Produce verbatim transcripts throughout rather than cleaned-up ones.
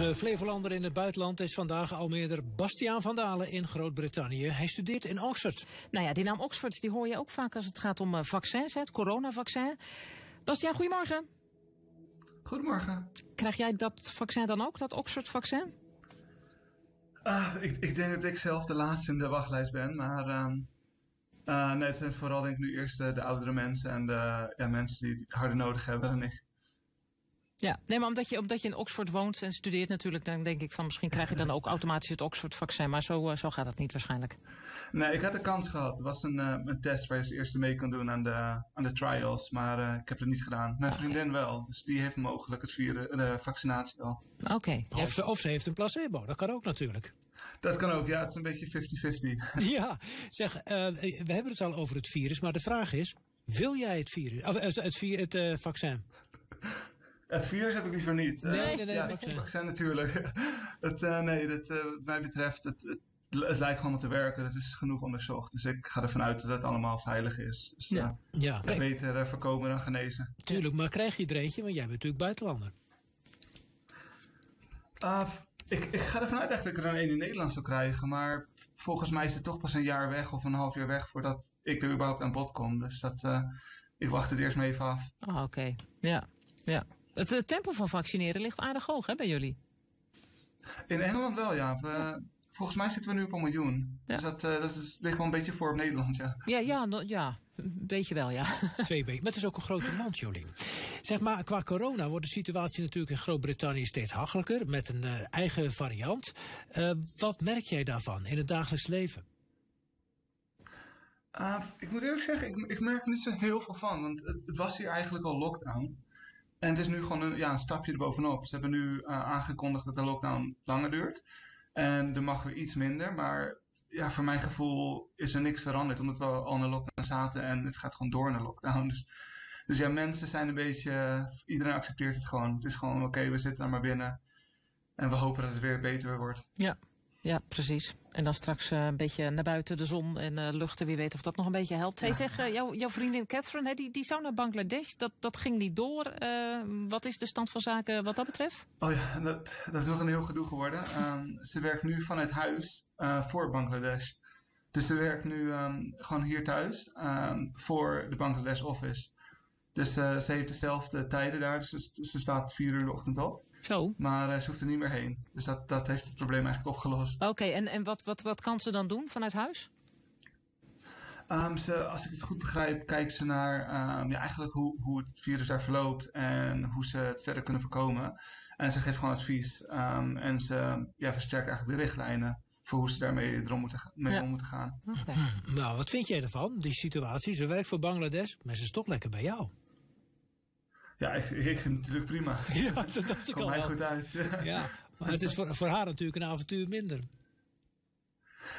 Onze Flevolander in het buitenland is vandaag almeerder Bastiaan van Dalen in Groot-Brittannië. Hij studeert in Oxford. Nou ja, die naam Oxford die hoor je ook vaak als het gaat om vaccins, het coronavaccin. Bastiaan, goedemorgen. Goedemorgen. Krijg jij dat vaccin dan ook, dat Oxford-vaccin? Uh, ik, ik denk dat ik zelf de laatste in de wachtlijst ben, maar uh, uh, nee, het zijn vooral denk ik nu eerst de, de oudere mensen en de ja, mensen die het harder nodig hebben dan ik. Ja, nee, maar omdat je, omdat je in Oxford woont en studeert natuurlijk, dan denk ik van misschien krijg je dan ook automatisch het Oxford-vaccin. Maar zo, zo gaat dat niet waarschijnlijk. Nee, ik had de kans gehad. Het was een, uh, een test waar je als eerste mee kon doen aan de, aan de trials. Maar uh, ik heb het niet gedaan. Mijn okay. vriendin wel. Dus die heeft mogelijk het virus, de vaccinatie al. Oké. Okay. Of, ze, of ze heeft een placebo. Dat kan ook natuurlijk. Dat kan ook, ja. Het is een beetje fifty fifty. Ja, zeg, uh, we hebben het al over het virus. Maar de vraag is, wil jij het virus? Of het, het, het uh, vaccin? Het virus heb ik liever niet. Nee, nee, nee. Ja, het vaccin natuurlijk. Het, uh, nee, dat, uh, wat mij betreft, het, het, het lijkt gewoon te werken. Dat is genoeg onderzocht. Dus ik ga ervan uit dat het allemaal veilig is. Dus, uh, ja, ja. Ja, beter uh, voorkomen dan genezen. Tuurlijk, maar krijg je er eentje? Want jij bent natuurlijk buitenlander. Uh, ik, ik ga ervan uit dat ik er dan één in Nederland zou krijgen. Maar volgens mij is het toch pas een jaar weg of een half jaar weg voordat ik er überhaupt aan bod kom. Dus dat, uh, ik wacht het eerst maar even af. Ah, oké. Okay. Ja, ja. Het tempo van vaccineren ligt aardig hoog, hè, bij jullie? In Engeland wel, ja. We, ja. Volgens mij zitten we nu op een miljoen. Ja. Dus dat, uh, dat is, ligt wel een beetje voor op Nederland, ja. Ja, ja, no, ja. Een beetje wel, ja. Twee beetje. Maar het is ook een grote mand, Jolien. Zeg maar, qua corona wordt de situatie natuurlijk in Groot-Brittannië steeds hachelijker. Met een uh, eigen variant. Uh, wat merk jij daarvan in het dagelijks leven? Uh, ik moet eerlijk zeggen, ik, ik merk er niet zo heel veel van. Want het, het was hier eigenlijk al lockdown. En het is nu gewoon een, ja, een stapje erbovenop. Ze hebben nu uh, aangekondigd dat de lockdown langer duurt. En er mag weer iets minder. Maar ja, voor mijn gevoel is er niks veranderd. Omdat we al in een lockdown zaten en het gaat gewoon door naar lockdown. Dus, dus ja, mensen zijn een beetje... Uh, iedereen accepteert het gewoon. Het is gewoon oké, okay, we zitten er maar binnen. En we hopen dat het weer beter wordt. Ja, ja, precies. En dan straks uh, een beetje naar buiten de zon en uh, luchten. Wie weet of dat nog een beetje helpt. Hey, zeg, uh, jou, jouw vriendin Catherine, he, die, die zou naar Bangladesh. Dat, dat ging niet door. Uh, wat is de stand van zaken wat dat betreft? Oh ja, dat, dat is nog een heel gedoe geworden. Um, ze werkt nu vanuit huis uh, voor Bangladesh. Dus ze werkt nu um, gewoon hier thuis um, voor de Bangladesh office. Dus uh, ze heeft dezelfde tijden daar. Dus ze, ze staat vier uur in de ochtend op. Zo. Maar uh, ze hoeft er niet meer heen. Dus dat, dat heeft het probleem eigenlijk opgelost. Oké, okay, en, en wat, wat, wat kan ze dan doen vanuit huis? Um, ze, als ik het goed begrijp, kijkt ze naar um, ja, eigenlijk hoe, hoe het virus daar verloopt. En hoe ze het verder kunnen voorkomen. En ze geeft gewoon advies. Um, en ze ja, versterkt eigenlijk de richtlijnen. Voor hoe ze daarmee erom moeten, mee ja. om moeten gaan. Okay. Nou, wat vind jij ervan? Die situatie, ze werkt voor Bangladesh. Maar ze is toch lekker bij jou. Ja, ik, ik vind het natuurlijk prima. Ja, dat dacht ik Komt al. Mij goed uit. Ja. Ja, maar het is voor, voor haar natuurlijk een avontuur minder.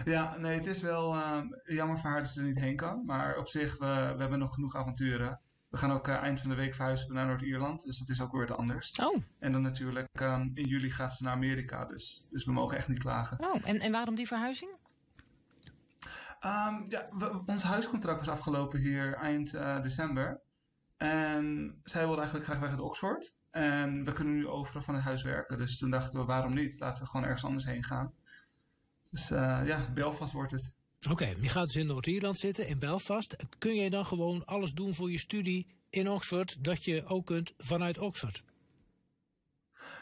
Ja, nee, het is wel uh, jammer voor haar dat ze er niet heen kan. Maar op zich, we, we hebben nog genoeg avonturen. We gaan ook uh, eind van de week verhuizen naar Noord-Ierland. Dus dat is ook weer wat anders. Oh. En dan natuurlijk, uh, in juli gaat ze naar Amerika. Dus, dus we mogen echt niet klagen. Oh, en, en waarom die verhuizing? Um, ja, we, ons huiscontract was afgelopen hier eind uh, december. En zij wilde eigenlijk graag weg uit Oxford. En we kunnen nu overal van het huis werken. Dus toen dachten we, waarom niet? Laten we gewoon ergens anders heen gaan. Dus uh, ja, Belfast wordt het. Oké, okay, je gaat dus in Noord-Ierland zitten, in Belfast. Kun jij dan gewoon alles doen voor je studie in Oxford, dat je ook kunt vanuit Oxford?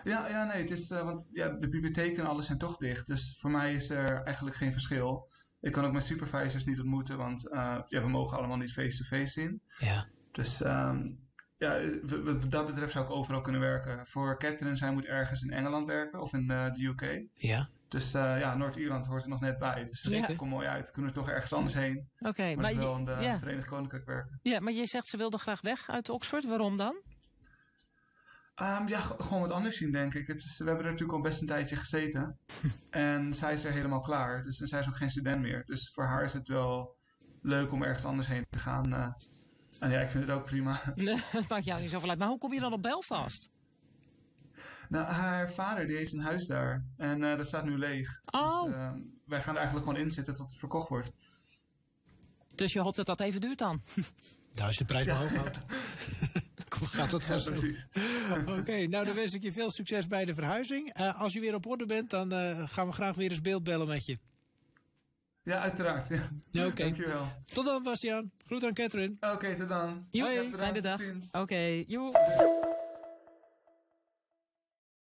Ja, ja nee, het is, uh, want ja, de bibliotheek en alles zijn toch dicht. Dus voor mij is er eigenlijk geen verschil. Ik kan ook mijn supervisors niet ontmoeten, want uh, ja, we mogen allemaal niet face-to-face zien. Ja. Dus um, ja, wat dat betreft zou ik overal kunnen werken. Voor Catherine, zij moet ergens in Engeland werken of in uh, de U K. Ja. Dus uh, ja, Noord-Ierland hoort er nog net bij. Dus ja. Dat komt mooi uit. Kunnen we toch ergens anders heen. Oké, okay, maar ik wil in de ja. Verenigd Koninkrijk werken. Ja, maar je zegt ze wilde graag weg uit Oxford. Waarom dan? Um, ja, gewoon wat anders zien, denk ik. Het is, we hebben er natuurlijk al best een tijdje gezeten. En zij is er helemaal klaar. Dus en zij is ook geen student meer. Dus voor haar is het wel leuk om ergens anders heen te gaan. Uh, En ja, ik vind het ook prima. Nee, dat maakt jou niet zoveel uit. Maar hoe kom je dan op Belfast? Nou, haar vader die heeft een huis daar. En uh, dat staat nu leeg. Oh. Dus uh, wij gaan er eigenlijk gewoon in zitten tot het verkocht wordt. Dus je hoopt dat dat even duurt dan? Nou, als je de prijs maar hoog houdt. gaat dat vast. Ja, precies. Oké, okay, nou dan wens ik je veel succes bij de verhuizing. Uh, als je weer op orde bent, dan uh, gaan we graag weer eens beeldbellen met je. Ja, uiteraard. Ja. Oké. Okay. Dankjewel. Tot dan, Bastiaan. Groet aan Catherine. Oké, okay, tot dan. Hoi, fijne dag. Oké, okay, joe.